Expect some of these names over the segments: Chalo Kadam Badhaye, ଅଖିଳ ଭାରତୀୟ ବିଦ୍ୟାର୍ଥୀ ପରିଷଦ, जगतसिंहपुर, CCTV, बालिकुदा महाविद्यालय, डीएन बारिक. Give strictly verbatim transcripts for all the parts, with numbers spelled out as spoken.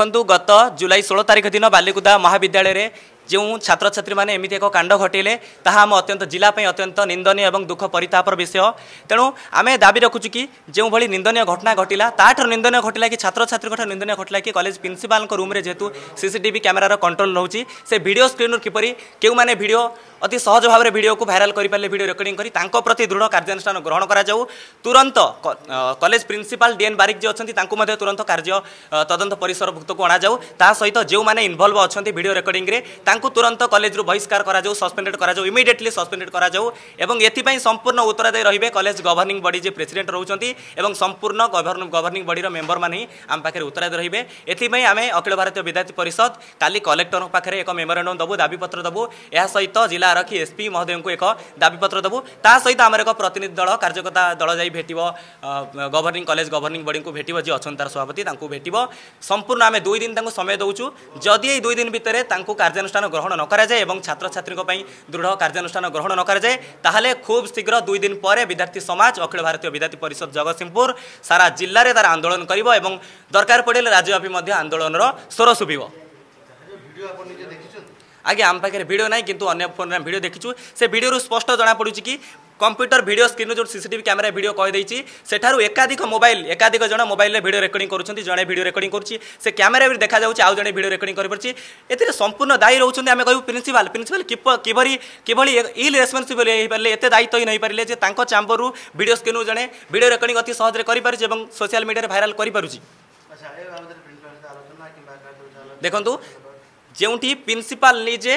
देखु गत जुलाई षोल तारिख दिन बालिकुदा महाविद्यालय रे जो छात्र छात्री मैंने एमती एक कांड घटेले ताहा आम अत्यंत जिलापी अत्यंत निंदनीय और दुख परितापर विषय। तेणु आम दाबी रखुचु कि जो भाई निंदनीय घटना घटला ताठर निंदनीय घटला कि छात्र छात्री निंदनीय घटला कि कॉलेज प्रिंसिपल रूम में जेतु सीसीटीवी कैमेरार कंट्रोल रोचे से भिडियो स्क्रीन किपर क्यों मैंने भिडियो अति सहज भाव में भिडियो को भाइराल करें भिडियो रेकर्डिंग करी प्रति दृढ़ कार्यानुष्ठान ग्रहण कराऊ। तुरंत college principal डीएन बारिक ji अच्छा तुरंत कार्य तदंत परिसरभुक्त को अणाऊ। ता सहित जो मैंने इनवल्व अच्छा भिडियो रेकर्डिंग तुरंत कॉलेज रू बहिष्कार करा जाऊ, सस्पेंडेड करा जाऊ, इमिडिएटली सस्पेंडेड करा जाऊ एवं एथिपाई संपूर्ण उत्तरदायी रहिबे कॉलेज गवर्निंग बॉडी जे प्रेसिडेंट रहउचंती एवं संपूर्ण गवर्निंग बॉडी रो मेंबर माने आम पाखे उत्तरदायी रहिबे। एथिपाई आमे अखिल भारतीय विद्यार्थी परिषद काली कलेक्टर पाखे एक मेमोरेंडम दबु, दाबी पत्र दबु, या सहित जिला आरक्षी एसपी महोदय को एक दाबी पत्र दबु। ता सहित आमर एक प्रतिनिधि दल कार्यकर्ता दल जाई भेटिबो गवर्निंग कॉलेज गवर्निंग बॉडी को भेटिबो जे अछंतार सभापति तांको भेटिबो। संपूर्ण आमे दुई दिन तांको समय दउचु, जदि ए दुई दिन भितरे तांको कार्यानुष्ठान ग्रहण न करा जाए छात्र छात्री दृढ़ कार्यानुष्ठान ग्रहण न करा जाए ताहले खूब शीघ्र दुई दिन पर विद्यार्थी समाज अखिल भारतीय विद्यार्थी परिषद जगतसिंहपुर सारा जिल्ला रे तार आंदोलन करिवो एवं दरकार पड़े राज्यव्यापी मध्य आंदोलन रो स्वर सुबिवो। आगे आम पाखे भिडियो ना किंतु अन्य फोन भिडियो देखीचु से भिडियो स्पष्ट जना पड़ुछि कि कंप्यूटर भिडियो स्क्रीन जो सीसीटीवी कैमरा भिडियो कहीदेची सेठारु एकाधिक मोबाइल एकाधिक जन मोबाइल भिडियो रेकर्डिंग करुछंती, जने भिडियो रेकर्डिंग करुछि से कैमरा भी देखा जाउछि, आउ जने भिडियो रेकर्डिंग करि परछि। एते संपूर्ण दायी रहउछंती आमे कहू प्रिंसिपल प्रिंसिपल किभरी किभली इल रेस्पोंसिबल हे परले एते दायित्व ही नहीं परले जे तांको चैम्बर रु भिडियो स्क्रीन रु जने भिडियो रेकर्डिंग अति सहज रे करि परछि एवं सोशल मीडिया रे वायरल करि परछि। अच्छा ए बाबत प्रिंसिपल से आलोचना किबा आलोचना देखंतु जेउठी प्रिंसिपल निजे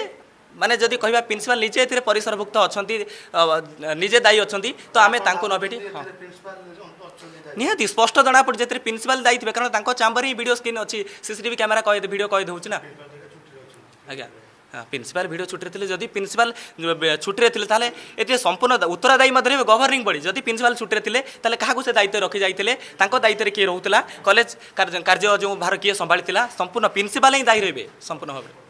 माने जदि कहबा प्रिंसिपल निजे एथिरे परिसरभुक्त अछंती निजे दायी अछंती तो आमे तांको न भेटी निहति स्पष्ट जना पड़ जेथिरे प्रिंसिपल दायी थिबे कारण तांको चैम्बर ही वीडियो स्क्रीन अछि, सीसीटीवी कैमरा कहि दे वीडियो कहि दउछ ना। आज्ञा प्रिंसिपल वीडियो छुट्टी रे थिले जदि प्रिंसिपल छुट्टी रे थिले ताले एथिरे संपूर्ण उत्तरदायी मधरे गवर्निंग बॉडी जदि प्रिंसिपल छुट्टी रे थिले ताले काहाकु से दायित्व रखि जायतिले तांको दायित्व रे के रहउतला कॉलेज कार्य जो भार के संभालितला संपूर्ण प्रिंसिपल ही दायी रहबे संपूर्ण भाबे।